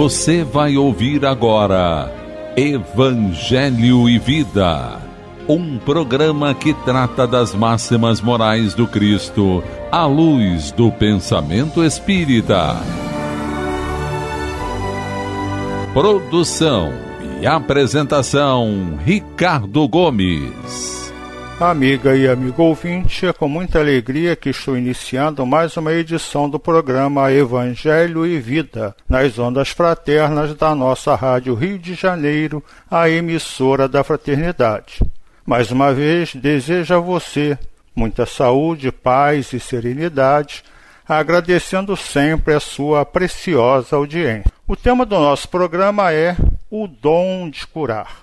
Você vai ouvir agora Evangelho e Vida, um programa que trata das máximas morais do Cristo à luz do pensamento espírita. Produção e apresentação Ricardo Gomes. Amiga e amigo ouvinte, é com muita alegria que estou iniciando mais uma edição do programa Evangelho e Vida, nas ondas fraternas da nossa Rádio Rio de Janeiro, a emissora da fraternidade. Mais uma vez, desejo a você muita saúde, paz e serenidade, agradecendo sempre a sua preciosa audiência. O tema do nosso programa é o dom de curar.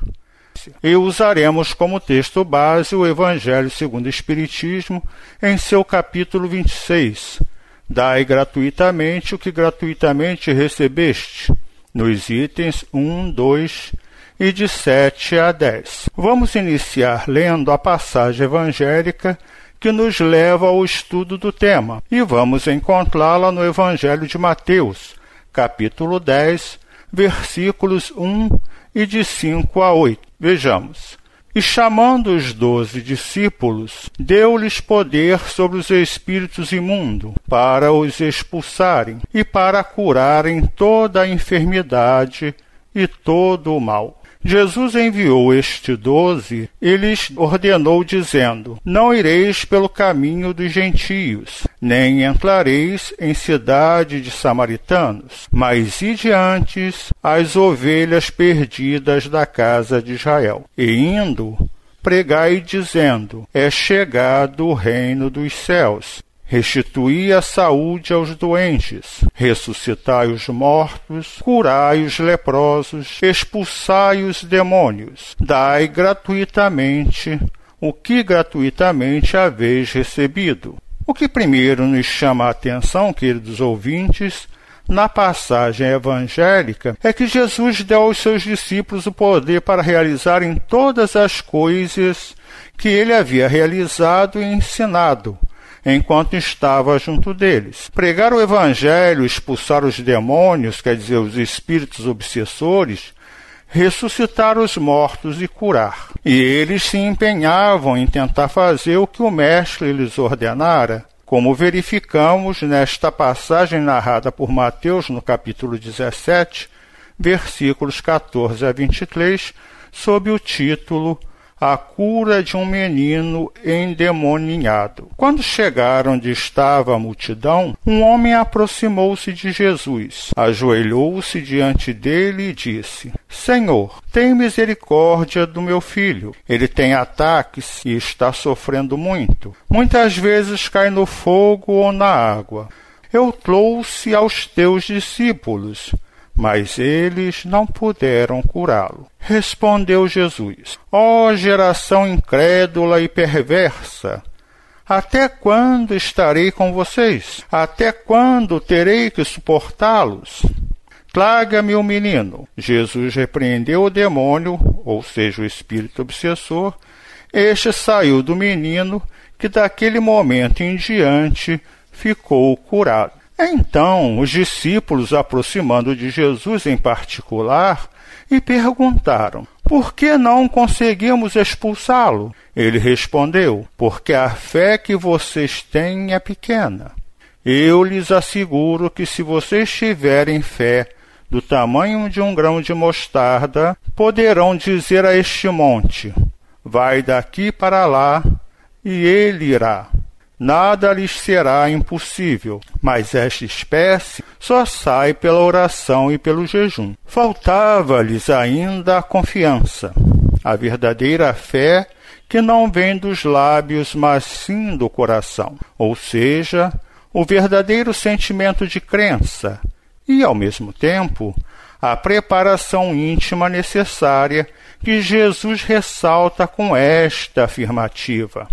E usaremos como texto base o Evangelho segundo o Espiritismo, em seu capítulo 26. Dai gratuitamente o que gratuitamente recebeste, nos itens 1, 2 e de 7 a 10. Vamos iniciar lendo a passagem evangélica que nos leva ao estudo do tema, e vamos encontrá-la no Evangelho de Mateus, capítulo 10, versículos 1 e de 5 a 8. Vejamos. E chamando os 12 discípulos, deu-lhes poder sobre os espíritos imundos, para os expulsarem e para curarem toda a enfermidade e todo o mal. Jesus enviou estes 12 e lhes ordenou, dizendo: Não ireis pelo caminho dos gentios, nem entrareis em cidade de samaritanos, mas ide antes às ovelhas perdidas da casa de Israel. E indo, pregai dizendo: É chegado o reino dos céus. Restituí a saúde aos doentes, ressuscitai os mortos, curai os leprosos, expulsai os demônios, dai gratuitamente o que gratuitamente haveis recebido. O que primeiro nos chama a atenção, queridos ouvintes, na passagem evangélica, é que Jesus deu aos seus discípulos o poder para realizarem todas as coisas que ele havia realizado e ensinado enquanto estava junto deles. Pregar o Evangelho, expulsar os demônios, quer dizer, os espíritos obsessores, ressuscitar os mortos e curar. E eles se empenhavam em tentar fazer o que o Mestre lhes ordenara, como verificamos nesta passagem narrada por Mateus, no capítulo 17, versículos 14 a 23, sob o título A cura de um menino endemoninhado. Quando chegaram onde estava a multidão, um homem aproximou-se de Jesus, ajoelhou-se diante dele e disse: Senhor, tem misericórdia do meu filho. Ele tem ataques e está sofrendo muito. Muitas vezes cai no fogo ou na água. Eu trouxe aos teus discípulos, mas eles não puderam curá-lo. Respondeu Jesus: Ó geração incrédula e perversa, até quando estarei com vocês? Até quando terei que suportá-los? Traga-me o menino. Jesus repreendeu o demônio, ou seja, o espírito obsessor. Este saiu do menino, que daquele momento em diante ficou curado. Então, os discípulos, aproximando de Jesus em particular, e perguntaram: Por que não conseguimos expulsá-lo? Ele respondeu: Porque a fé que vocês têm é pequena. Eu lhes asseguro que, se vocês tiverem fé do tamanho de um grão de mostarda, poderão dizer a este monte: Vai daqui para lá, e ele irá. Nada lhes será impossível, mas esta espécie só sai pela oração e pelo jejum. Faltava-lhes ainda a confiança, a verdadeira fé que não vem dos lábios, mas sim do coração, ou seja, o verdadeiro sentimento de crença e, ao mesmo tempo, a preparação íntima necessária que Jesus ressalta com esta afirmativa.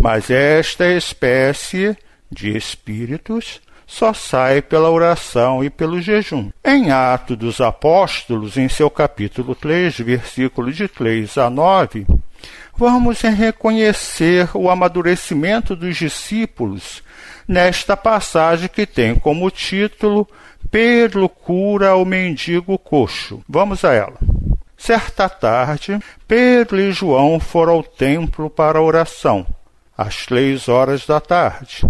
Mas esta espécie de espíritos só sai pela oração e pelo jejum. Em Atos dos Apóstolos, em seu capítulo 3, versículos de 3 a 9, vamos reconhecer o amadurecimento dos discípulos nesta passagem que tem como título Pedro cura o mendigo coxo. Vamos a ela. Certa tarde, Pedro e João foram ao templo para a oração, às 3h.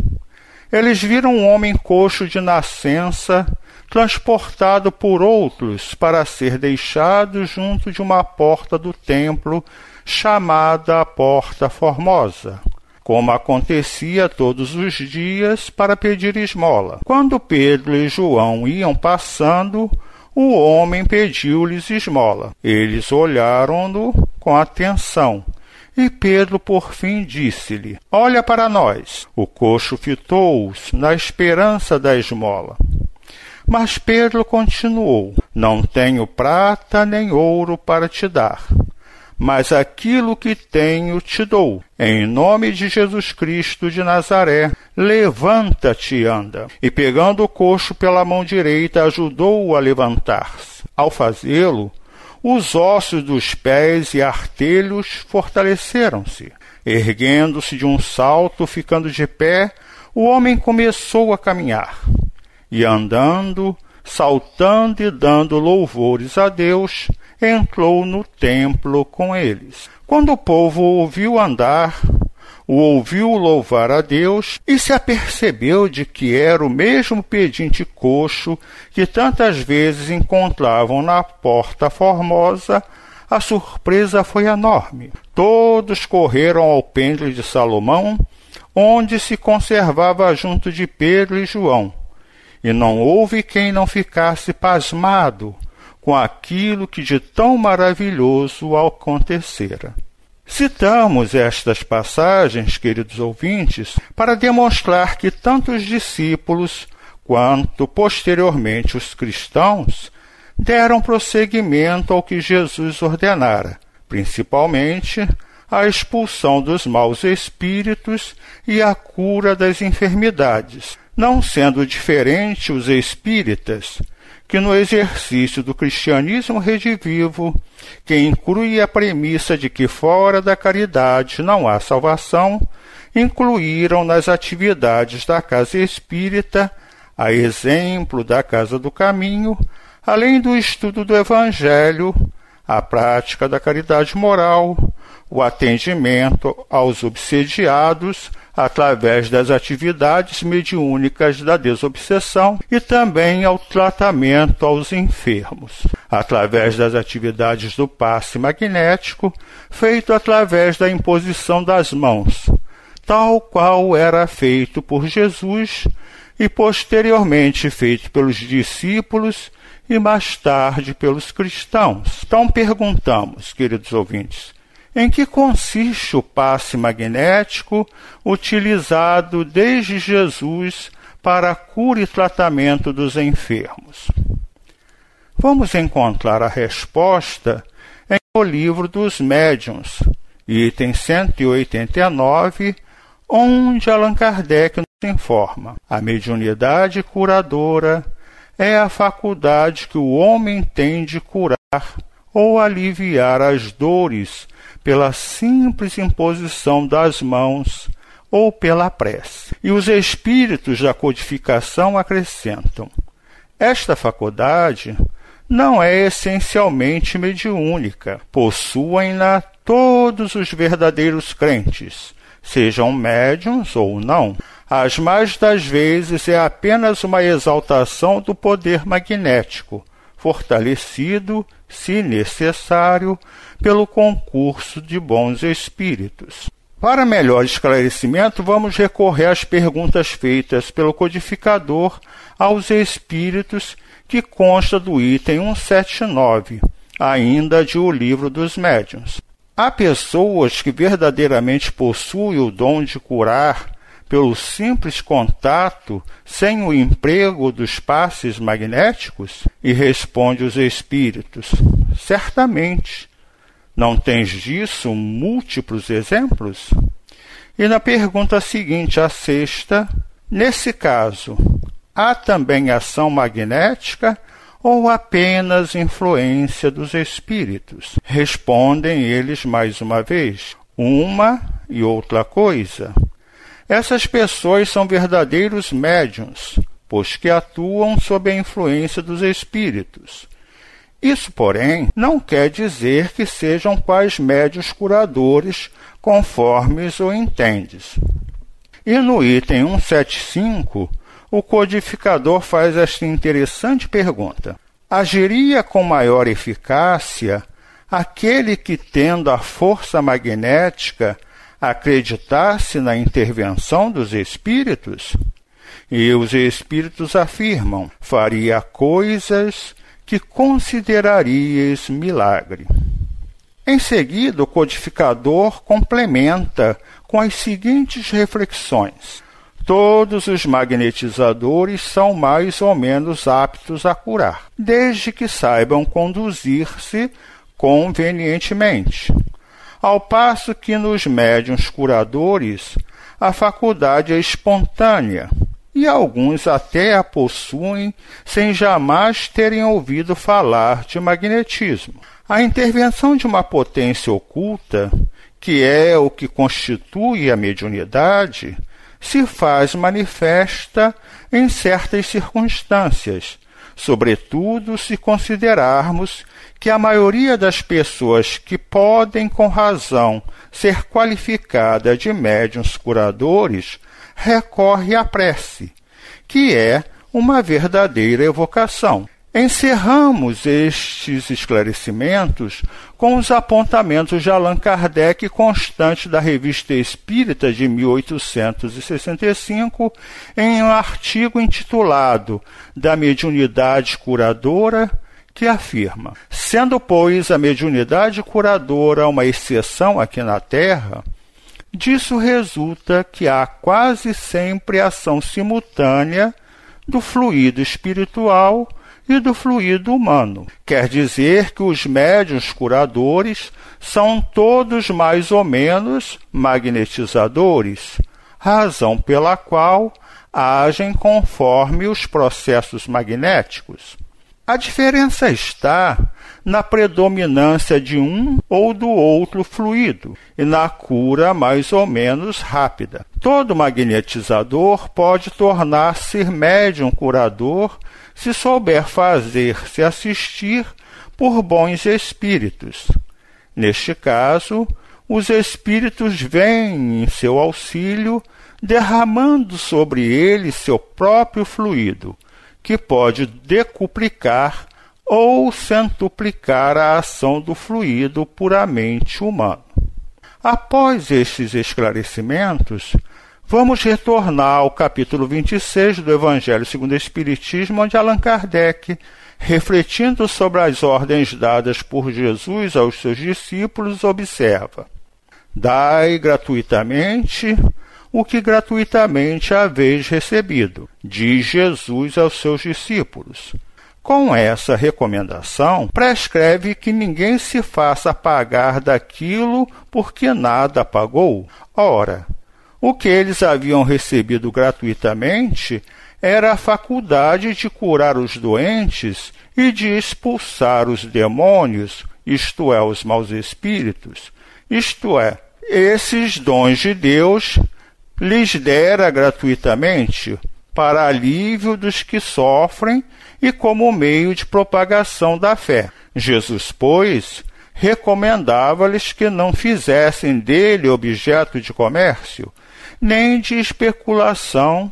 Eles viram um homem coxo de nascença, transportado por outros para ser deixado junto de uma porta do templo, chamada a Porta Formosa, como acontecia todos os dias para pedir esmola. Quando Pedro e João iam passando, o homem pediu-lhes esmola. Eles olharam-no com atenção, e Pedro, por fim, disse-lhe: "Olha para nós." O coxo fitou-os na esperança da esmola. Mas Pedro continuou: "Não tenho prata nem ouro para te dar, mas aquilo que tenho te dou. Em nome de Jesus Cristo de Nazaré, levanta-te e anda." E pegando o coxo pela mão direita, ajudou-o a levantar-se. Ao fazê-lo, os ossos dos pés e artelhos fortaleceram-se. Erguendo-se de um salto, ficando de pé, o homem começou a caminhar. E andando, saltando e dando louvores a Deus, entrou no templo com eles. Quando o povo o ouviu andar, o ouviu louvar a Deus e se apercebeu de que era o mesmo pedinte coxo que tantas vezes encontravam na Porta Formosa, a surpresa foi enorme. Todos correram ao Pêndulo de Salomão, onde se conservava junto de Pedro e João. E não houve quem não ficasse pasmado com aquilo que de tão maravilhoso acontecera. Citamos estas passagens, queridos ouvintes, para demonstrar que tanto os discípulos quanto posteriormente os cristãos deram prosseguimento ao que Jesus ordenara, principalmente a expulsão dos maus espíritos e a cura das enfermidades, não sendo diferente os espíritas, que no exercício do cristianismo redivivo, que inclui a premissa de que fora da caridade não há salvação, incluíram nas atividades da Casa Espírita, a exemplo da Casa do Caminho, além do estudo do Evangelho, a prática da caridade moral, o atendimento aos obsediados através das atividades mediúnicas da desobsessão e também ao tratamento aos enfermos, através das atividades do passe magnético, feito através da imposição das mãos, tal qual era feito por Jesus e posteriormente feito pelos discípulos e mais tarde pelos cristãos. Então perguntamos, queridos ouvintes, em que consiste o passe magnético utilizado desde Jesus para a cura e tratamento dos enfermos? Vamos encontrar a resposta em O Livro dos Médiuns, item 189, onde Allan Kardec nos informa: a mediunidade curadora é a faculdade que o homem tem de curar ou aliviar as dores pela simples imposição das mãos ou pela prece. E os espíritos da codificação acrescentam: esta faculdade não é essencialmente mediúnica, possuem-na todos os verdadeiros crentes, sejam médiuns ou não. As mais das vezes é apenas uma exaltação do poder magnético, fortalecido, se necessário, pelo concurso de bons espíritos. Para melhor esclarecimento, vamos recorrer às perguntas feitas pelo codificador aos espíritos, que consta do item 179, ainda de O Livro dos Médiuns. Há pessoas que verdadeiramente possuem o dom de curar pelo simples contato, sem o emprego dos passes magnéticos? E responde os espíritos: certamente. Não tens disso múltiplos exemplos? E na pergunta seguinte, a sexta: nesse caso, há também ação magnética ou apenas influência dos espíritos? Respondem eles mais uma vez: uma e outra coisa. Essas pessoas são verdadeiros médiuns, pois que atuam sob a influência dos espíritos. Isso, porém, não quer dizer que sejam quais médiuns curadores, conformes ou entendes. E no item 175, o codificador faz esta interessante pergunta: agiria com maior eficácia aquele que, tendo a força magnética, acreditasse na intervenção dos espíritos? E os espíritos afirmam: faria coisas que considerarias milagre. Em seguida, o codificador complementa com as seguintes reflexões: todos os magnetizadores são mais ou menos aptos a curar, desde que saibam conduzir-se convenientemente. Ao passo que nos médiuns curadores a faculdade é espontânea, e alguns até a possuem sem jamais terem ouvido falar de magnetismo. A intervenção de uma potência oculta, que é o que constitui a mediunidade, se faz manifesta em certas circunstâncias, sobretudo se considerarmos que a maioria das pessoas que podem com razão ser qualificada de médiuns curadores recorre à prece, que é uma verdadeira evocação. Encerramos estes esclarecimentos com os apontamentos de Allan Kardec, constante da Revista Espírita de 1865, em um artigo intitulado Da Mediunidade Curadora, que afirma: sendo, pois, a mediunidade curadora uma exceção aqui na Terra, disso resulta que há quase sempre ação simultânea do fluido espiritual e do fluido humano. Quer dizer que os médiuns curadores são todos mais ou menos magnetizadores, razão pela qual agem conforme os processos magnéticos. A diferença está na predominância de um ou do outro fluido e na cura mais ou menos rápida. Todo magnetizador pode tornar-se médium curador se souber fazer-se assistir por bons espíritos. Neste caso, os espíritos vêm em seu auxílio, derramando sobre ele seu próprio fluido, que pode decuplicar ou centuplicar a ação do fluido puramente humano. Após estes esclarecimentos, vamos retornar ao capítulo 26 do Evangelho segundo o Espiritismo, onde Allan Kardec, refletindo sobre as ordens dadas por Jesus aos seus discípulos, observa: dai gratuitamente o que gratuitamente haveis recebido, diz Jesus aos seus discípulos. Com essa recomendação, prescreve que ninguém se faça pagar daquilo porque nada pagou. Ora, o que eles haviam recebido gratuitamente era a faculdade de curar os doentes e de expulsar os demônios, isto é, os maus espíritos, isto é, esses dons de Deus lhes dera gratuitamente, para alívio dos que sofrem e como meio de propagação da fé. Jesus, pois, recomendava-lhes que não fizessem dele objeto de comércio, nem de especulação,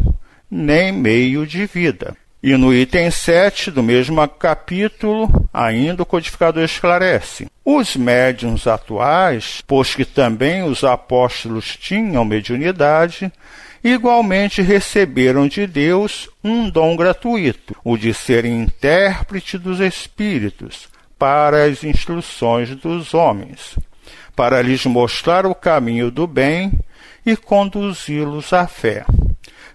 nem meio de vida. E no item 7 do mesmo capítulo, ainda o codificador esclarece: os médiuns atuais, pois que também os apóstolos tinham mediunidade, igualmente receberam de Deus um dom gratuito, o de serem intérprete dos espíritos para as instruções dos homens, para lhes mostrar o caminho do bem e conduzi-los à fé,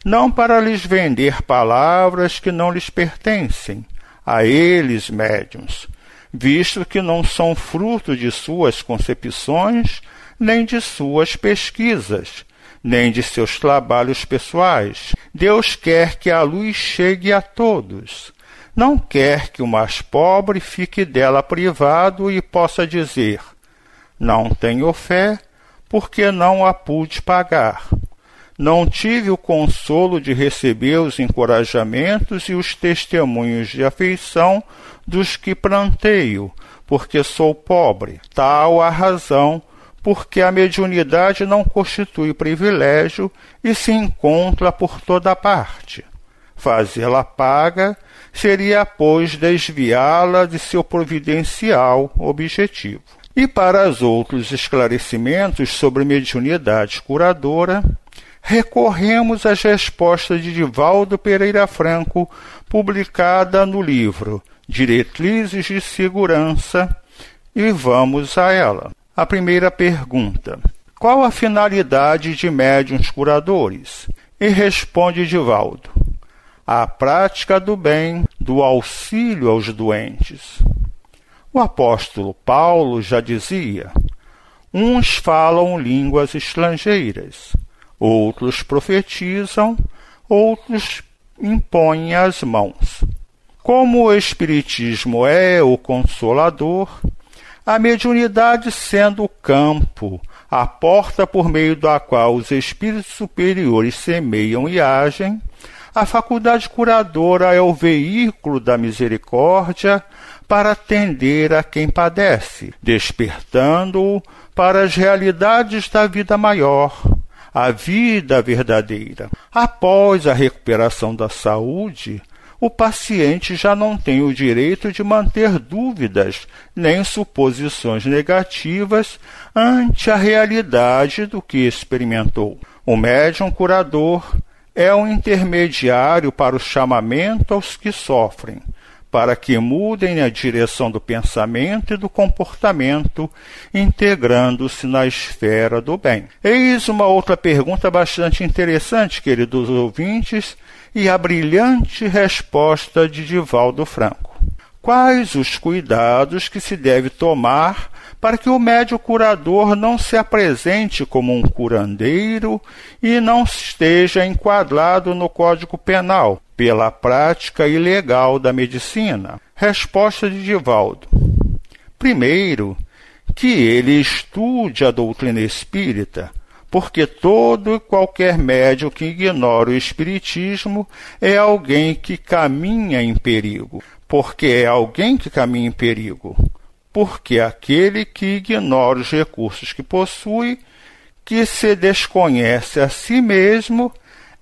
não para lhes vender palavras que não lhes pertencem, a eles médiuns, visto que não são fruto de suas concepções, nem de suas pesquisas, nem de seus trabalhos pessoais. Deus quer que a luz chegue a todos. Não quer que o mais pobre fique dela privado e possa dizer: não tenho fé, porque não a pude pagar. não tive o consolo de receber os encorajamentos e os testemunhos de afeição dos que planteio, porque sou pobre. Tal a razão porque a mediunidade não constitui privilégio e se encontra por toda parte. Fazê-la paga seria, pois, desviá-la de seu providencial objetivo. E para os outros esclarecimentos sobre mediunidade curadora, recorremos às respostas de Divaldo Pereira Franco, publicada no livro Diretrizes de Segurança, e vamos a ela. A primeira pergunta: qual a finalidade de médiuns curadores? E responde Divaldo: a prática do bem, do auxílio aos doentes. O apóstolo Paulo já dizia: uns falam línguas estrangeiras, outros profetizam, outros impõem as mãos. Como o Espiritismo é o Consolador, a mediunidade sendo o campo, a porta por meio da qual os espíritos superiores semeiam e agem, a faculdade curadora é o veículo da misericórdia para atender a quem padece, despertando-o para as realidades da vida maior, a vida verdadeira. Após a recuperação da saúde, o paciente já não tem o direito de manter dúvidas nem suposições negativas ante a realidade do que experimentou. O médium curador é um intermediário para o chamamento aos que sofrem, para que mudem a direção do pensamento e do comportamento, integrando-se na esfera do bem. Eis uma outra pergunta bastante interessante, queridos ouvintes, e a brilhante resposta de Divaldo Franco. Quais os cuidados que se deve tomar para que o médium curador não se apresente como um curandeiro e não esteja enquadrado no Código Penal pela prática ilegal da medicina? Resposta de Divaldo: primeiro, que ele estude a doutrina espírita, porque todo e qualquer médium que ignora o Espiritismo é alguém que caminha em perigo. Porque é alguém que caminha em perigo? Porque aquele que ignora os recursos que possui, que se desconhece a si mesmo,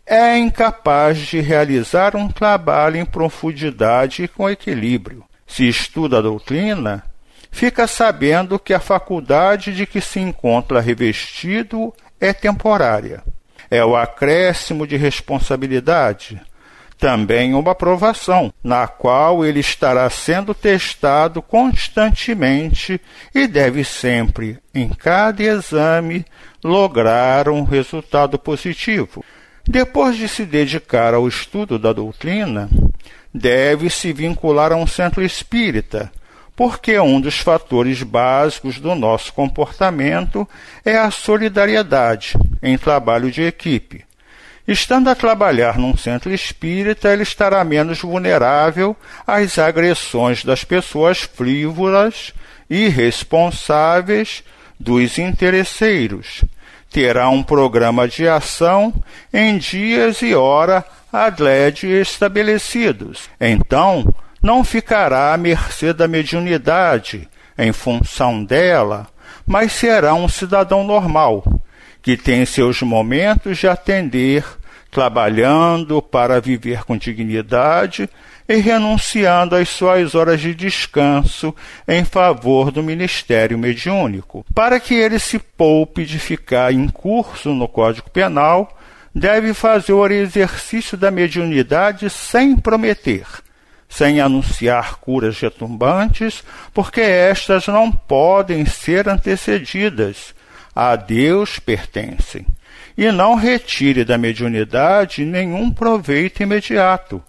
é incapaz de realizar um trabalho em profundidade e com equilíbrio. Se estuda a doutrina, fica sabendo que a faculdade de que se encontra revestido é temporária. É o acréscimo de responsabilidade, também uma provação, na qual ele estará sendo testado constantemente e deve sempre, em cada exame, lograr um resultado positivo. Depois de se dedicar ao estudo da doutrina, deve se vincular a um centro espírita, porque um dos fatores básicos do nosso comportamento é a solidariedade em trabalho de equipe. Estando a trabalhar num centro espírita, ele estará menos vulnerável às agressões das pessoas frívolas, irresponsáveis, dos interesseiros. Terá um programa de ação em dias e hora adrede estabelecidos. Então, não ficará à mercê da mediunidade, em função dela, mas será um cidadão normal, que tem seus momentos de atender, trabalhando para viver com dignidade e renunciando às suas horas de descanso em favor do ministério mediúnico. Para que ele se poupe de ficar incurso no Código Penal, deve fazer o exercício da mediunidade sem prometer, sem anunciar curas retumbantes, porque estas não podem ser antecedidas, a Deus pertencem, e não retire da mediunidade nenhum proveito imediato,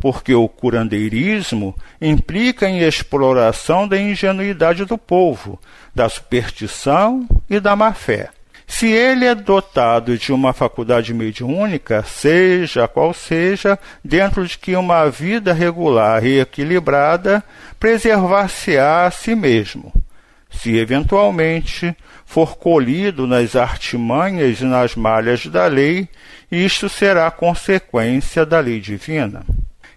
porque o curandeirismo implica em exploração da ingenuidade do povo, da superstição e da má-fé. Se ele é dotado de uma faculdade mediúnica, seja qual seja, dentro de que uma vida regular e equilibrada preservar-se-á a si mesmo, se eventualmente for colhido nas artimanhas e nas malhas da lei, isto será consequência da lei divina.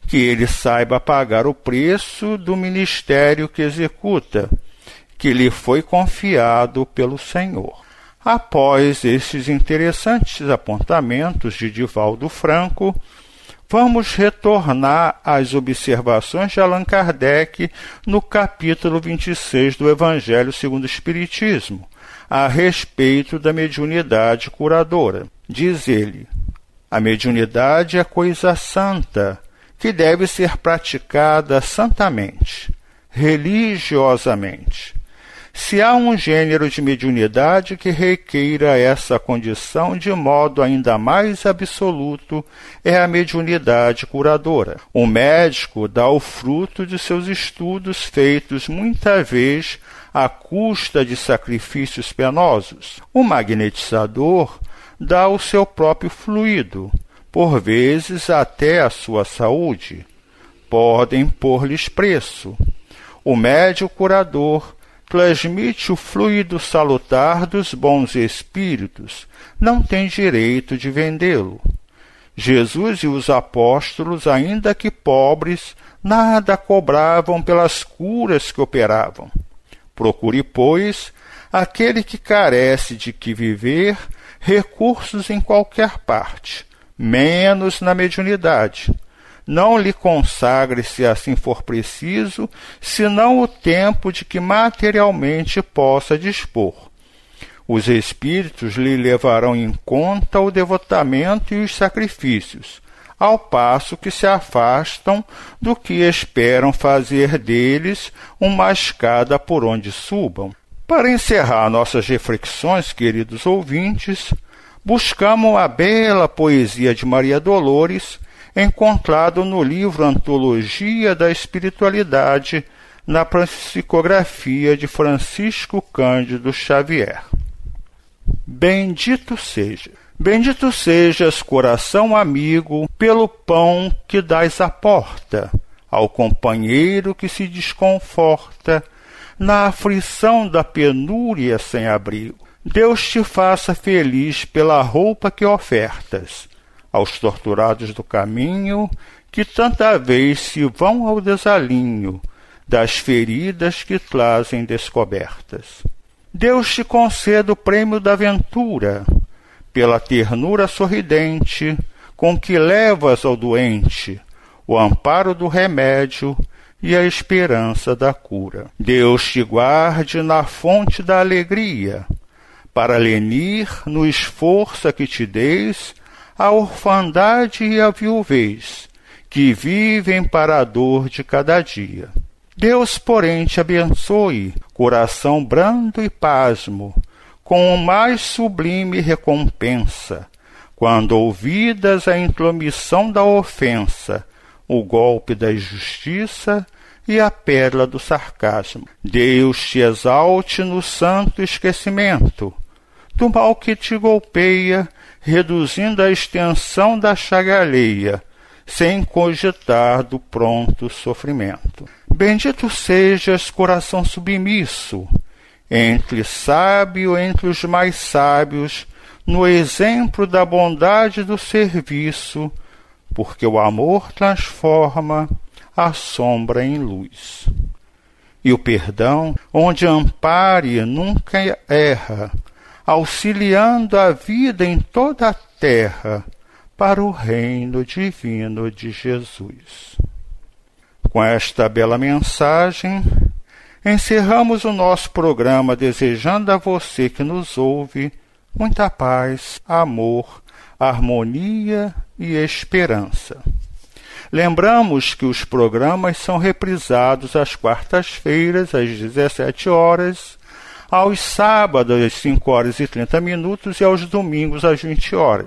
Que ele saiba pagar o preço do ministério que executa, que lhe foi confiado pelo Senhor. Após esses interessantes apontamentos de Divaldo Franco, vamos retornar às observações de Allan Kardec no capítulo 26 do Evangelho segundo o Espiritismo, a respeito da mediunidade curadora. Diz ele: a mediunidade é coisa santa, que deve ser praticada santamente, religiosamente. Se há um gênero de mediunidade que requeira essa condição de modo ainda mais absoluto, é a mediunidade curadora. O médico dá o fruto de seus estudos feitos muita vez à custa de sacrifícios penosos. O magnetizador dá o seu próprio fluido, por vezes até a sua saúde. Podem pôr-lhes preço. O médico curador transmite o fluido salutar dos bons espíritos, não tem direito de vendê-lo. Jesus e os apóstolos, ainda que pobres, nada cobravam pelas curas que operavam. Procure, pois, aquele que carece de que viver, recursos em qualquer parte, menos na mediunidade. Não lhe consagre, se assim for preciso, senão o tempo de que materialmente possa dispor. Os espíritos lhe levarão em conta o devotamento e os sacrifícios, ao passo que se afastam do que esperam fazer deles uma escada por onde subam. Para encerrar nossas reflexões, queridos ouvintes, buscamos a bela poesia de Maria Dolores, encontrado no livro Antologia da Espiritualidade, na psicografia de Francisco Cândido Xavier. Bendito sejas, coração amigo, pelo pão que dás à porta, ao companheiro que se desconforta, na aflição da penúria sem abrigo. Deus te faça feliz pela roupa que ofertas, aos torturados do caminho, que tanta vez se vão ao desalinho das feridas que trazem descobertas. Deus te conceda o prêmio da ventura, pela ternura sorridente com que levas ao doente o amparo do remédio e a esperança da cura. Deus te guarde na fonte da alegria, para lenir no esforço que te deis a orfandade e a viuvez, que vivem para a dor de cada dia. Deus, porém, te abençoe, coração brando e pasmo, com o mais sublime recompensa, quando ouvidas a intromissão da ofensa, o golpe da injustiça e a pérola do sarcasmo. Deus te exalte no santo esquecimento do mal que te golpeia, reduzindo a extensão da chaga alheia, sem cogitar do pronto sofrimento. Bendito sejas, coração submisso, entre os mais sábios, no exemplo da bondade do serviço, porque o amor transforma a sombra em luz. E o perdão, onde ampare, nunca erra, auxiliando a vida em toda a terra para o reino divino de Jesus. Com esta bela mensagem, encerramos o nosso programa, desejando a você que nos ouve muita paz, amor, harmonia e esperança. Lembramos que os programas são reprisados às quartas-feiras, às 17h, aos sábados, às 5h30 e aos domingos, às 20h.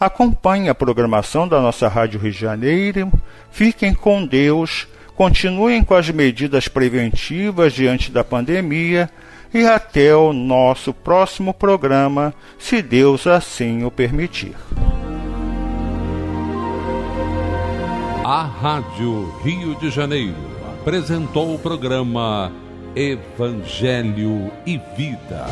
Acompanhe a programação da nossa Rádio Rio de Janeiro. Fiquem com Deus, continuem com as medidas preventivas diante da pandemia e até o nosso próximo programa, se Deus assim o permitir. A Rádio Rio de Janeiro apresentou o programa Evangelho e Vida.